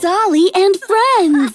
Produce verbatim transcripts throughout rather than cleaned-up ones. Dolly and Friends!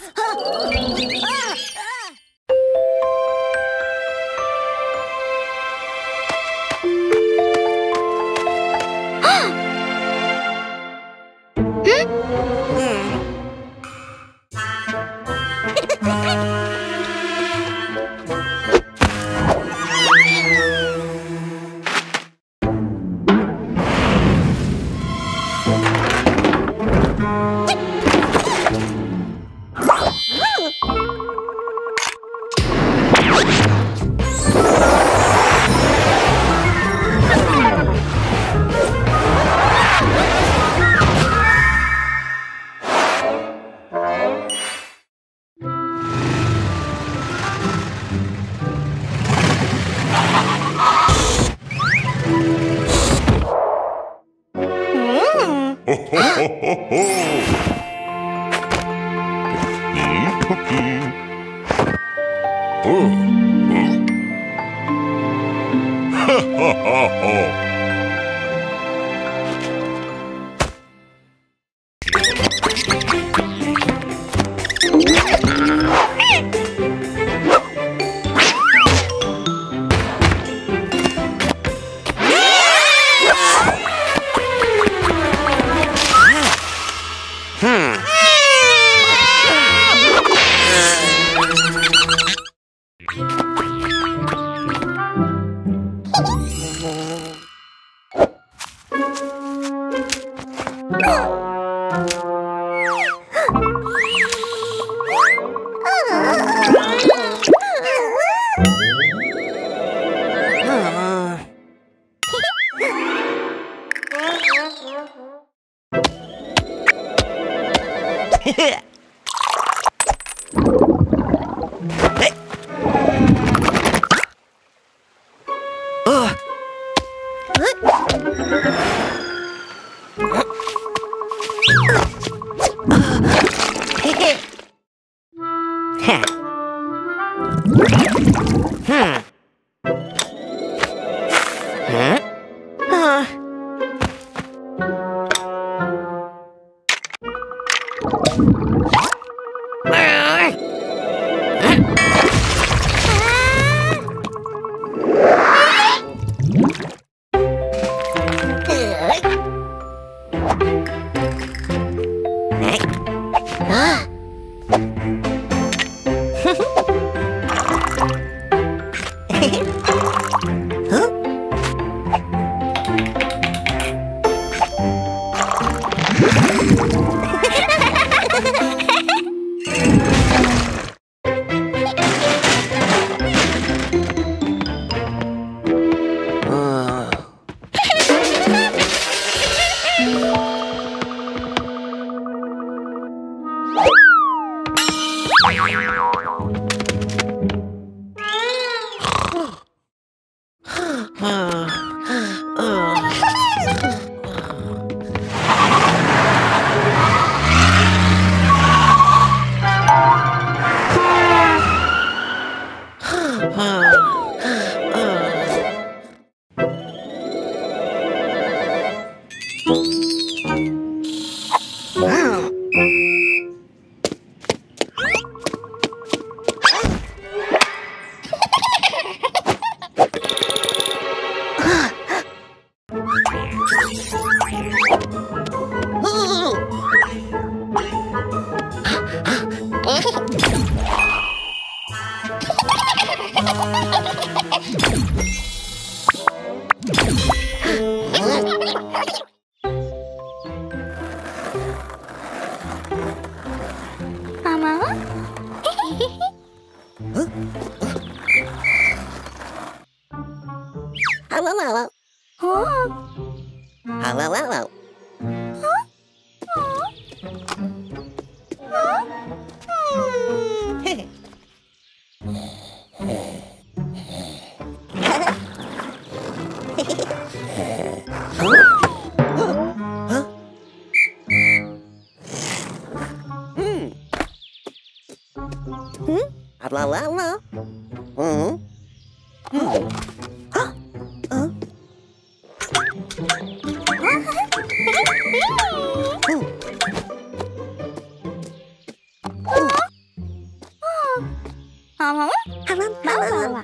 Mama, mama, mama, mama, mama,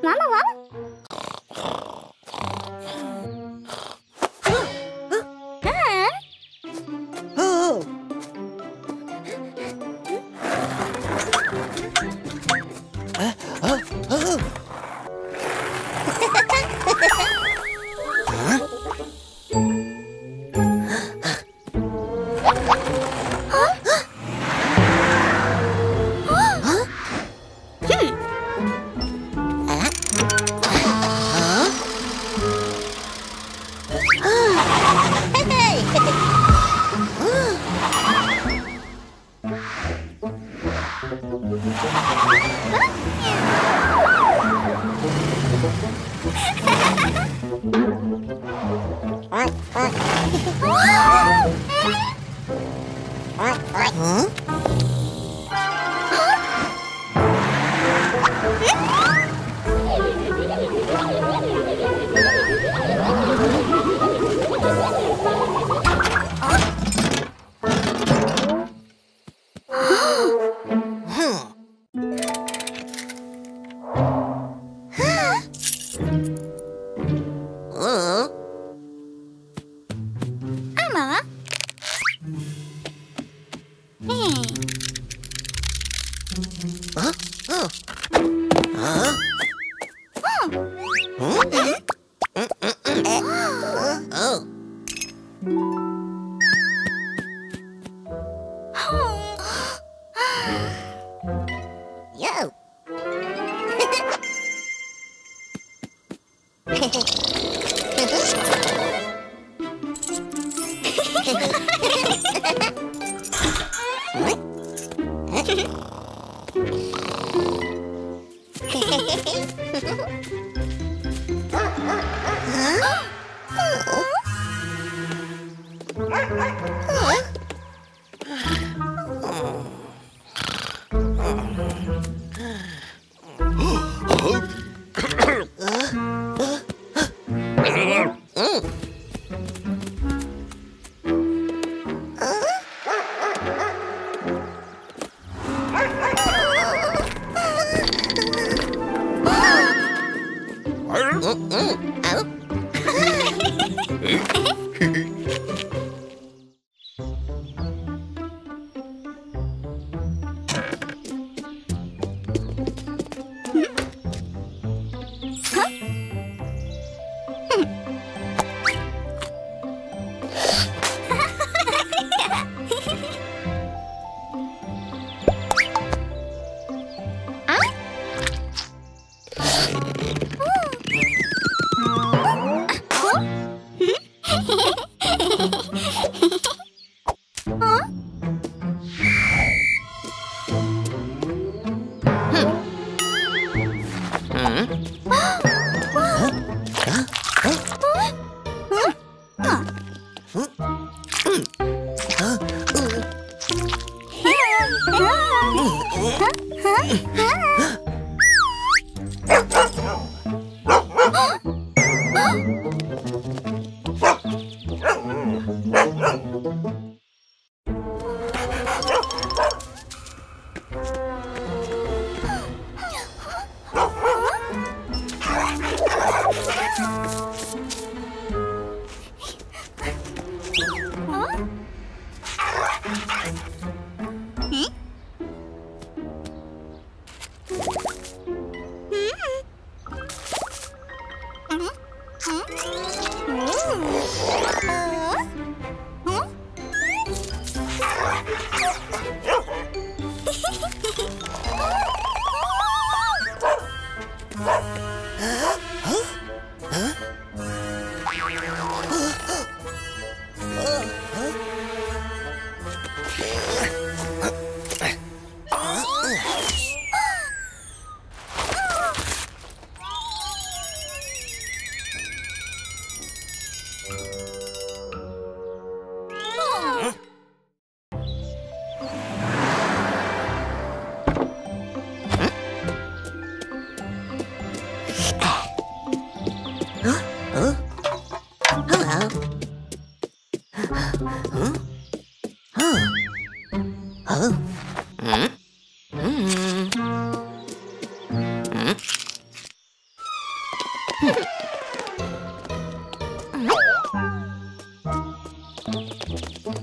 yeah.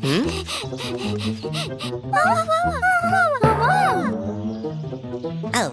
Hmm? Oh, hello. Ah!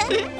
Huh?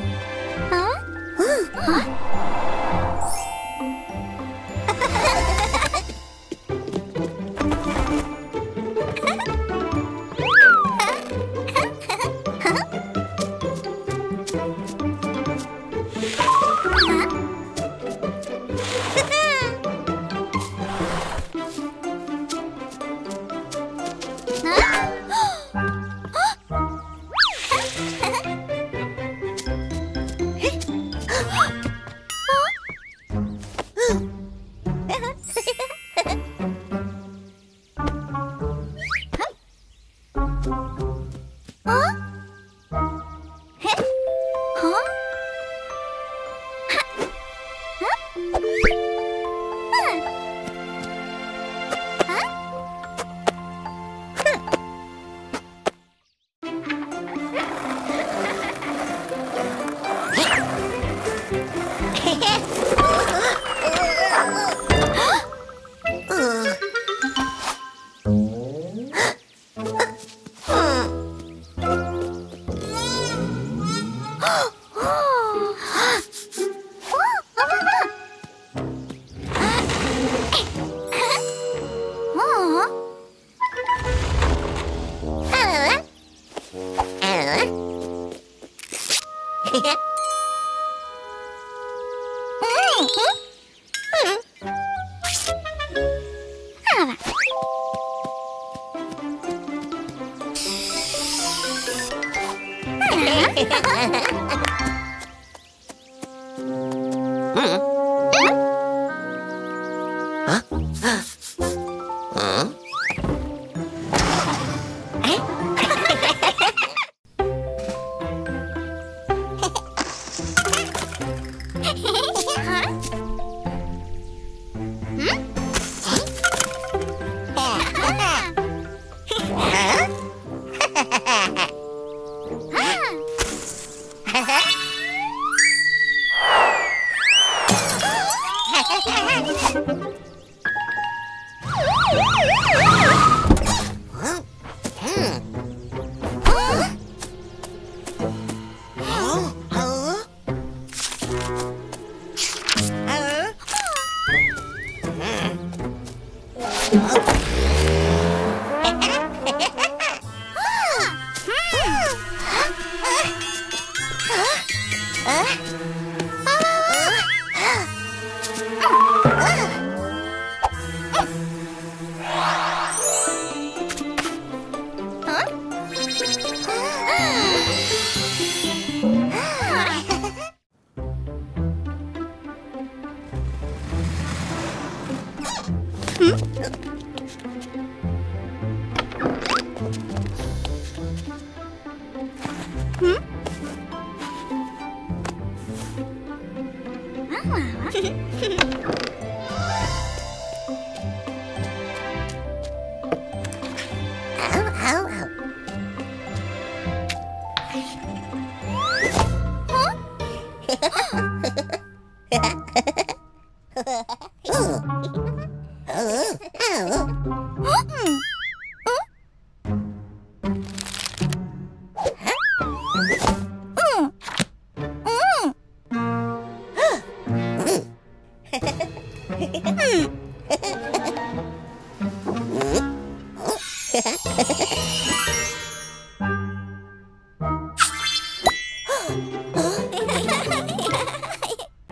Ha ha ha ha ha!